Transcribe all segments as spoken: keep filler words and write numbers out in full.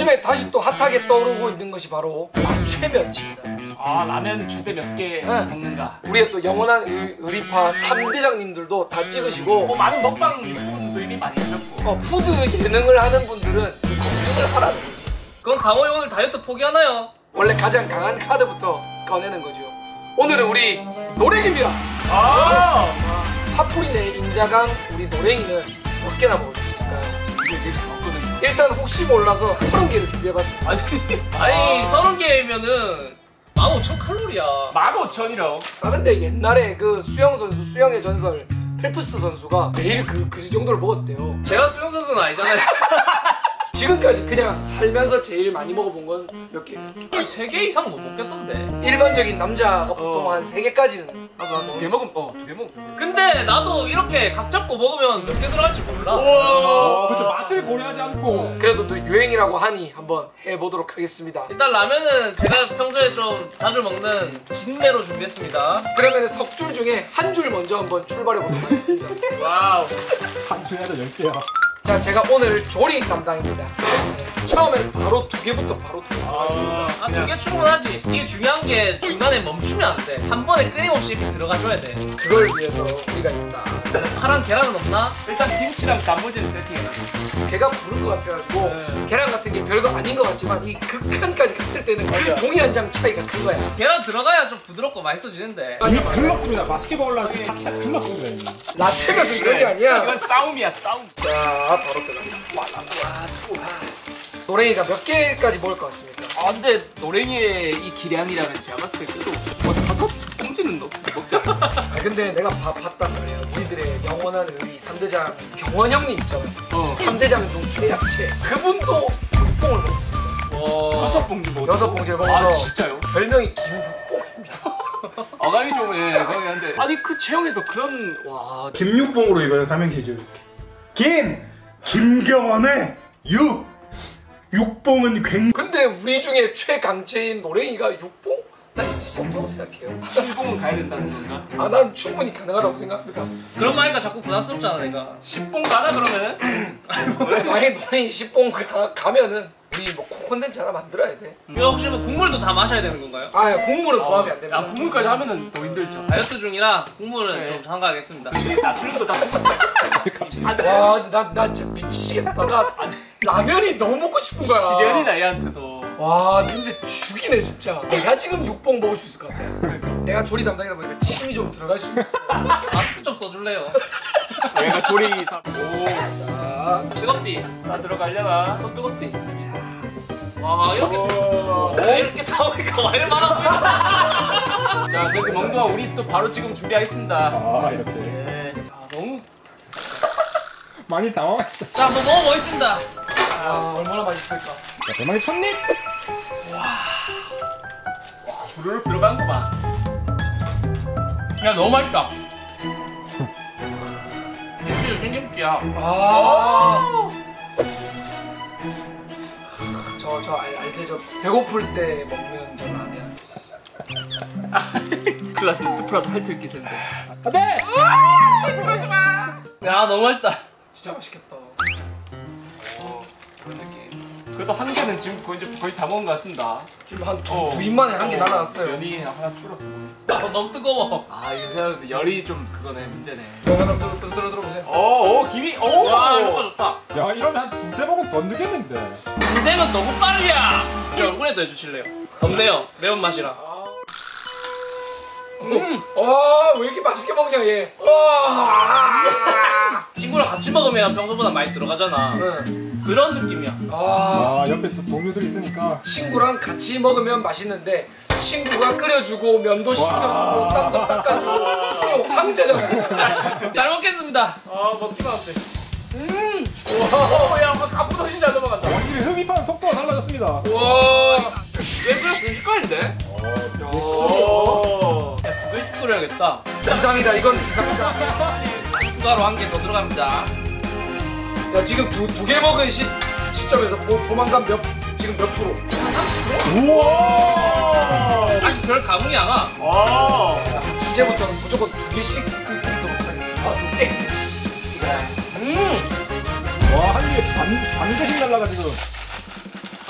요즘에 다시 또 핫하게 떠오르고 있는 것이 바로 라최면입니다. 아, 라면 최대 몇 개 네. 먹는가. 우리의 또 영원한 의, 의리파 삼대장님들도 다 찍으시고 뭐 많은 먹방 유튜브분들도 이미 많이 하셨고 어, 푸드 예능을 하는 분들은 걱정을 하라는 거예요. 그럼 강호 형 오늘 다이어트 포기하나요? 원래 가장 강한 카드부터 꺼내는 거죠. 오늘은 우리 노랭이입니다. 아! 팥뿌리네 인자강 우리 노랭이는 몇 개나 먹을 수 있을까요? 이게 제일 잘 먹거든요. 일단 혹시 몰라서 서른 개를 준비해봤습니다. 아니, 아니 아. 서른 개면은 만 오천 칼로리야. 만 오천이라. 아 근데 옛날에 그 수영 선수, 수영의 전설 펠프스 선수가 매일 그, 그 정도를 먹었대요. 제가 수영 선수는 아니잖아요. 지금까지 그냥 살면서 제일 많이 먹어본 건 몇 개예요? 아니 세 개 이상 못 먹겠던데. 일반적인 남자가 보통 어. 한 세 개까지는. 나도 한 두 개 먹으면 어 두 개 먹으면. 근데 나도 이렇게 각 잡고 먹으면 몇 개 들어갈지 몰라. 우와. 그래서 맛을 고려하지 않고. 그래도 또 유행이라고 하니 한번 해보도록 하겠습니다. 일단 라면은 제가 평소에 좀 자주 먹는 진매로 준비했습니다. 그러면 석 줄 중에 한 줄 먼저 한번 출발해보도록 하겠습니다. 와우. 한 줄에 해도 열 개야. 자, 제가 오늘 조리 담당입니다. 처음엔 바로 두 개부터 바로 두 개. 아, 아, 두 개 충분하지. 이게 중요한 게 중간에 멈추면 안 돼. 한 번에 끊임없이 들어가줘야 돼. 그걸 위해서 우리가 있다. 파란 계란은 없나? 일단 김치랑 단무지는 세팅해놨어. 배가 부를 것 같아가지고 네. 계란 같은 게 별거 아닌 것 같지만 이 극한까지 갔을 때는 그 종이 한 장 차이가 큰 거야. 계란 들어가야 좀 부드럽고 맛있어지는데. 아니, 아니 글렀습니다. 맛있게 먹으려고 자체 글렀습니다. 라체면서 이런 게 아니야. 이건 싸움이야, 싸움. 자, 바로 들어갑니다. 노랭이가 몇 개까지 먹을 것 같습니까? 아 근데 노랭이의 이 기량이라면 제가 봤을 때 그래도 뭐 다섯 봉지는 먹잖아. 아 근데 내가 봐, 봤단 말이야. 우리들의 영원한 우리 삼대장 경원 형님 있잖아요. 어. 삼대장 중 최약체. 그분도 북봉을 먹었습니다. 와. 여섯 봉지 먹었어? 여섯 봉지를 먹어서. 아 진짜요? 별명이 김북봉입니다. 어감이 좀 예, 어감이 한데. 아니 그 체형에서 그런 와. 김육봉으로 이번에 삼행시 줄게. 김! 김경원의 육! 육봉은 굉장히 근데 우리 중에 최강체인 노랭이가 육봉? 난 있을 수 없다고 생각해요. 십봉은 가야 된다는 건가? 아, 난 충분히 가능하다고 생각합니다. 그런 말이니까 자꾸 부담스럽잖아 내가. 십봉 가라 그러면은? 만약에 노랭이 십봉 가, 가면은 우리 뭐 콘텐츠 하나 만들어야 돼. 이거 혹시 뭐 국물도 다 마셔야 되는 건가요? 아 국물은 포함이 어, 안 됩니다. 아 국물까지 하면은 더 힘들죠. 다이어트 중이라 국물은 네. 좀 삼가하겠습니다. 나트륨도 다 와, 나, 나 진짜 미치겠다. 나 라면이 너무 먹고 싶은 거야. 시련이다 얘한테도. 와 냄새 죽이네 진짜. 내가 지금 육봉 먹을 수 있을 것 같아. 내가 조리 담당이다 보니까 침이 좀 들어갈 수 있어. 마스크 좀 써줄래요? 내가 조리 사. 오, 자 뜨겁디. 나 들어가려나? 손 뜨겁디. 자, 와 이렇게 오. 이렇게 나오니까 얼마나 보인다. 자 저기 멍도아 우리 또 바로 지금 준비하겠습니다. 아 이렇게. 네. 아 너무. 많이 당황했어. 자, 너 너무 멋있습니다. 아, 얼마나 맛있을까. 자, 대만의 첫 입! 와, 와, 부르륵 들어간 거 봐. 야, 너무 맛있다. 김치도 생김치야. 아, 저, 저 알, 알지? 저 배고플 때 먹는 저 라면. 큰일 났어, 스프라도 핥을 기세인데. 안 돼! 그러지 마! 야, 너무 맛있다. 진짜 맛있겠다. 어, 그런 느낌. 그래도 한 개는 지금 거의, 거의 다 먹은 것 같습니다. 지금 한 두, 어, 두 입만에 한 개 어, 날아갔어요. 면이 하나 줄었어. 아, 너무 뜨거워. 아, 이거 열이 좀 그거네, 문제네. 들어, 들어, 들어, 들어, 들어보세요. 어, 어, 김이, 어, 와, 이거 좋다. 야, 이러면 한 두세 번은 더 늦겠는데. 두세 번 너무 빠르야. 제 얼굴에도 해주실래요? 덥네요, 매운맛이라. 음! 와, 왜 이렇게 맛있게 먹냐 얘. 와! 친구랑 같이 먹으면 평소보다 많이 들어가잖아. 응. 그런 느낌이야. 아, 아 옆에 또 동료들이 있으니까. 친구랑 같이 먹으면 맛있는데 친구가 끓여주고 면도 시켜주고 땀도 닦아주고 황제잖아. 잘 먹겠습니다. 아 먹기만 하면 돼. 음! 와, 야, 가부도신 잘 넘어간다. 확실히 흡입하는 속도가 달라졌습니다. 와, 얘 그냥 순식간인데? 어, 야, 고개 쭉 끓여야겠다. 비상이다, 이건 비상이다. 추가로 한 개 더 들어갑니다. 야, 지금 두, 두 개 먹은 시, 시점에서 보, 보만감 몇, 지금 몇 프로? 삼십 프로? 우와! 아직 별 감흥이 안 와. 와. 이제부터는 무조건 두 개씩 끓이도록 하겠습니다. 아, 좋지? 음! 와, 한 입에 반, 반대씩 날라가 지금.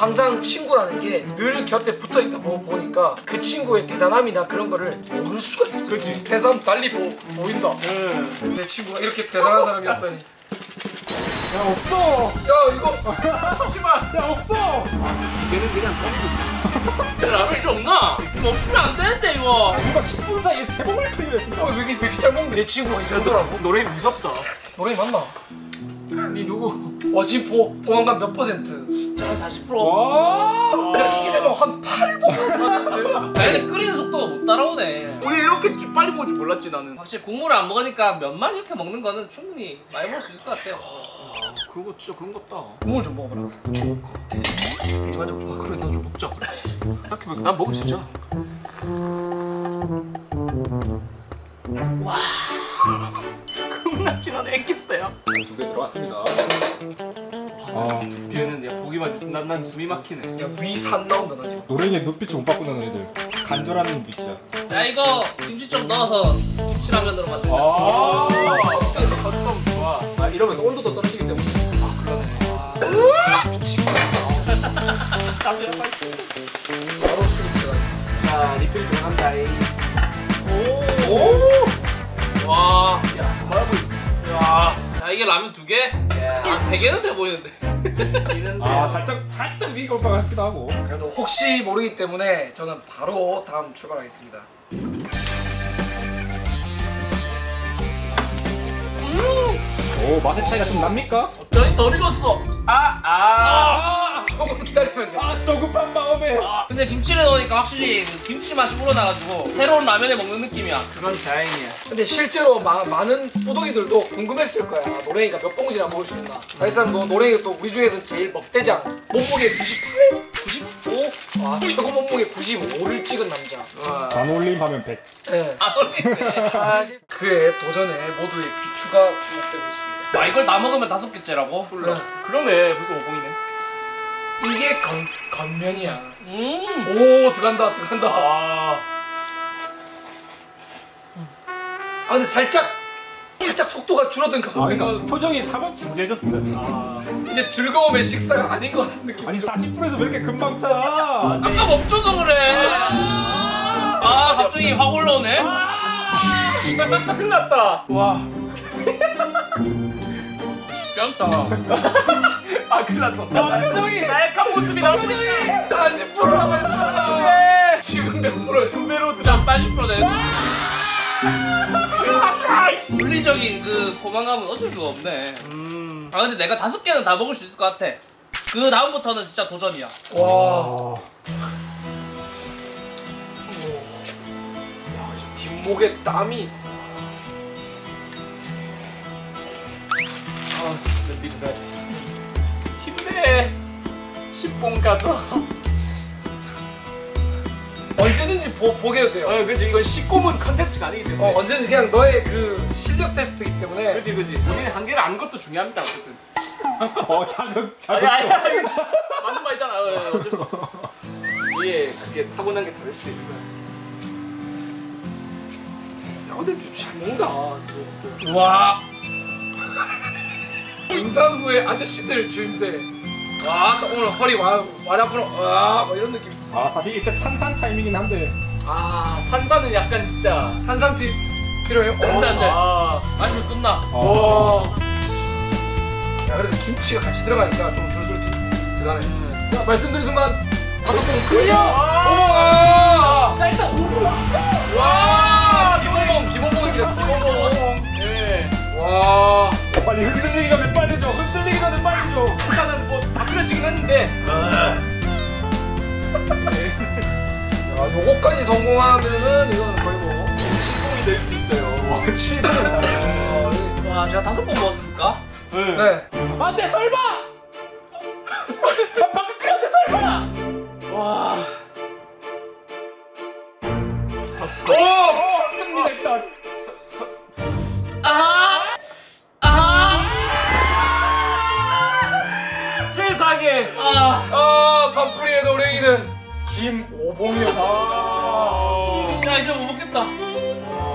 항상 친구라는 게 늘 곁에 붙어있다 보니까 그 친구의 대단함이나 그런 거를 모를 수가 있어. 그렇지. 세상 달리 보, 보인다. 응. 내 친구가 이렇게 대단한 사람이었다니. 야 없어. 야 이거 하지마. 야 없어. 얘는 그냥 떨리고. 라벨이 좀 없나? 멈추면 안 되는데 이거. 누가 십 분 사이에 세 번을 클릭했습니다. 어, 왜 이렇게 왜 이렇게 잘 먹는데? 내 친구가 이러더라고. 노랭이 무섭다. 노랭이 맞나? 니 누구? 어지포 보안감 몇 퍼센트? 한 사십 퍼센트. 야 이게 생각 한 팔 번. 야 얘네 끓이는 속도가 못 따라오네. 우리 이렇게 빨리 먹을 줄 몰랐지 나는. 확실히 국물을 안 먹으니까 면만 이렇게 먹는 거는 충분히 많이 먹을 수 있을 것 같아요. 아, 그거 진짜 그런 것 같다. 국물 좀 먹어봐라. 죽을 것 같아. 대가족 좀. 아, 그래 나 좀 먹자. 그래. 생각해보니까 난 먹을 수 있잖아. 와. 지난해 엑기스타야. 두 개 들어왔습니다. 아, 두 개는 야 보기만 있으면 난, 난 숨이 막히네. 야 위산 나온다 나 지금. 노랭이의 눈빛이 못 바꾸는 애들. 간절한 눈빛이야. 야 이거 김치 좀 넣어서 김치라면으로 만든다. 아, 여기서 커스텀 좋아. 아 이러면 온도도 떨어지기 때문에. 아 그러네. 아, 미치겠다. 남자랑 빨리. 바로 수육 들어가겠습니다. 자 리필 좀 한다잉. 오, 오, 와, 야 뭐라고. 와, 야 이게 라면 두 개? 아, 세 개는 돼 보이는데. 아, 살짝 살짝 위기 올 것 같기도 하고. 그래도 혹시 모르기 때문에 저는 바로 다음 출발하겠습니다. 음! 오, 맛의 차이가 좀 납니까? 어쩌니 덜 익었어. 아, 아, 아, 조금 기다리면 돼. 아, 조급한 마음에. 아. 근데 김치를 넣으니까 확실히 김치 맛이 우러나가지고 새로운 라면을 먹는 느낌이야. 그건 다행이야. 근데 실제로 마, 많은 뿌둥이들도 궁금했을 거야. 노랭이가 몇 봉지나 먹을 수 있나. 사실상 너, 노랭이가 또 우리 중에서 제일 먹대장. 몸무게 구십팔? 구십오? 와, 최고 몸무게 구십오를 찍은 남자. 안 올림하면 백. 네. 안 올림하면 사실 그의 도전에 모두의 귀추가 기록되고 있습니다. 와, 이걸 다 먹으면 다섯 개째라고? 몰라. 네. 그러네. 벌써 오봉이네. 이게 건, 건면이야. 음. 오 들어간다 들어간다. 아. 아 근데 살짝 살짝 속도가 줄어든 것 같아. 아, 표정이 사뭇 진지해졌습니다. 아. 이제 즐거움의 식사가 아닌 것 같은 느낌. 아니 사십 분에서 왜 이렇게 금방 차? 아, 네. 아까 멈춰서 그래. 아, 아 갑자기 확 올라오네. 아. 큰일 났다. 와. 쉽지 않다. 아 큰일 났어. 나 표정이 나약한 모습이 나오고 있어. 사십 퍼센트 라고 했잖아. 지금 백 퍼센트 두 배로 나 사십 퍼센트네. 물리적인 그 고만감은 어쩔 수가 없네. 음. 아 근데 내가 다섯 개는 다 먹을 수 있을 것 같아. 그 다음부터는 진짜 도전이야. 와. 야 지금 뒷목에 땀이. 아 진짜 미안해. 십 봉 가자. 언제든지 보, 보게 돼요. 어, 그렇지. 이건 시꼬문 컨텐츠가 아니기 때문에. 어, 언제든지 그냥 너의 그 실력 테스트이기 때문에. 그렇지, 그렇지. 본인의 한계를 아는 것도 중요합니다. 어쨌든. 어, 자극, 자극. 아니, 아니, 아니. 맞는 말이잖아. 어, 어쩔 수 없어. 이게 그게 타고난 게 다를 수 있는 거야. 야, 근데 잘 먹는다. 와. 임산부의 아저씨들 주임새. 와, 오늘 허리 와, 와리 앞으로, 와, 막 이런 느낌. 아, 사실 이때 탄산 타임이긴 한데. 아, 탄산은 약간 진짜. 탄산 팁 필요해요? 안돼, 안돼. 아, 아니면 끝나. 와. 야, 그래도 김치가 같이 들어가니까 좀 줄줄 들어가네. 음. 자, 말씀드린 순간 다섯 봉 클리어! 아, 자, 일단 오봉! 와! 기모봉, 기모봉입니다, 기모봉. 예. 와. 빨리 흔들리기 전에 빨리 줘! 흔들리기 전에 빨리 줘! 일단은 뭐 다 끓여지긴 했는데. 야, 요거까지 성공하면은 이건 거의 뭐 칠 봉이 될 수 있어요. 와, 칠 봉이다. 와, 제가 다섯 봉 먹었을까? 네. 네. 안 돼, 설마! 방금 끓였는데 설마! 와. 오! 오! 뜹니다, 일단. 아, 반풀이의 노랭이는 김오봉이었습니다. 아 야, 이제 못 먹겠다.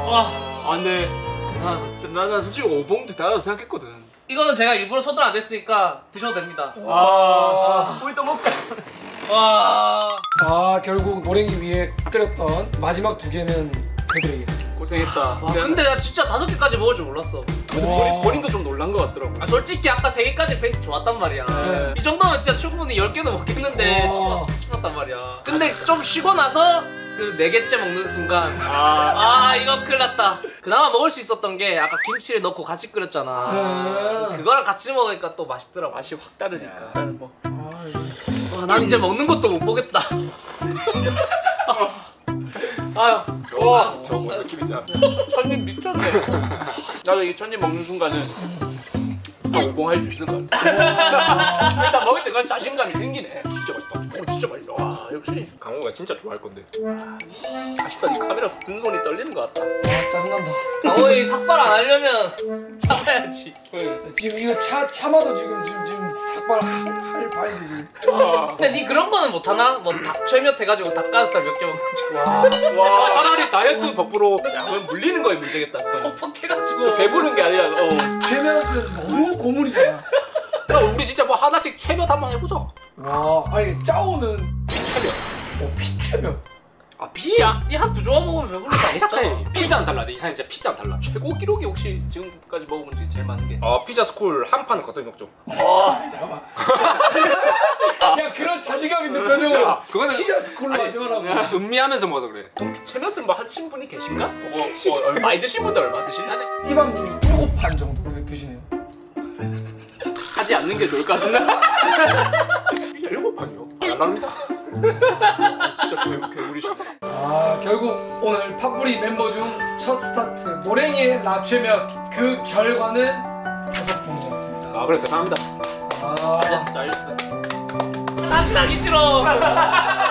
와, 안 돼. 나, 나, 나 솔직히 오봉도 대단하다고 생각했거든. 이거는 제가 일부러 소도 안 됐으니까 드셔도 됩니다. 와, 우리 또 먹자. 와. 아, 결국 노랭이 위에 끓였던 마지막 두 개는 그들에게 갔어. 고생했다. 아, 근데 나 진짜 다섯 개까지 먹을 줄 몰랐어. 근데 본인도 좀 놀란 것 같더라고. 아, 솔직히 아까 세 개까지 베이스 좋았단 말이야. 네. 이 정도면 진짜 충분히 열 개는 먹겠는데 싶었단 말이야. 근데 좀 쉬고 나서 그 네 개째 먹는 순간 아, 아 이거 큰일 났다. 그나마 먹을 수 있었던 게 아까 김치를 넣고 같이 끓였잖아. 아, 그거랑 같이 먹으니까 또 맛있더라고. 맛이 확 다르니까. 아, 뭐. 와, 난 이제 먹는 것도 못 보겠다. 아유, 와, 저거 뭔 느낌이지? 천님 미쳤네. 나도 이 천님 먹는 순간은 오봉할 수 있을 것 같아. 일단 먹을 때 그냥 자신감이 생기네. 진짜 맛있다. 오, 진짜 맛있다. 와, 역시 강호가 진짜 좋아할 건데. 아쉽다, 이 카메라 든 손이 떨리는 것 같다. 아, 짜증난다. 강호이 삭발 안 하려면 참아야지. 지금 이거 차, 참아도 지금 지금, 지금 삭발 할 바인데 지금. 아. 근데 니 그런 거는 못 하나? 뭐 닭 최몇 해가지고 닭가슴살 몇 개 먹는지. 와, 와, 차라리 다이어트 벽부로 양을 물리는 거에 문제겠다. 퍽퍽해가지고 배부른 게 아니라. 어. 최몇은 너무 고문이잖아. 야, 우리 진짜 뭐 하나씩 최몇 한번 해보자. 와, 아니 짜오는 피채면. 어, 피채면. 아, 피자? 이 한 두 조각 먹으면 배부르지 않잖아. 피자는 달라. 이 사람 진짜 피자는 달라. 최고 기록이 혹시 지금까지 먹어본 중에 제일 많은 게? 아, 피자 스쿨 한 판을 거뜬히 먹죠. 아, 잠깐만. 야, 그런 자신감 있는 표정으로. 그거는 피자 스쿨로 하지 말라고. 음미하면서 먹어서 그래. 또 피채면은 뭐 하신 분이 계신가? 어, 얼마 안 드신 분들 얼마 드시나네. 희밤님이 일곱 판 정도 드시네요. 하지 않는 게 좋을까 생각. 피자 일곱 판이요? 날라옵니다. 진짜 괴물이시네. 아, 결국 오늘 팝뿌리 멤버 중 첫 스타트 노랭이의 납치면 그 결과는 다섯 봉지였습니다. 아, 그래, 대단합니다. 아, 아, 네, 잘했어. 다시 나기 싫어.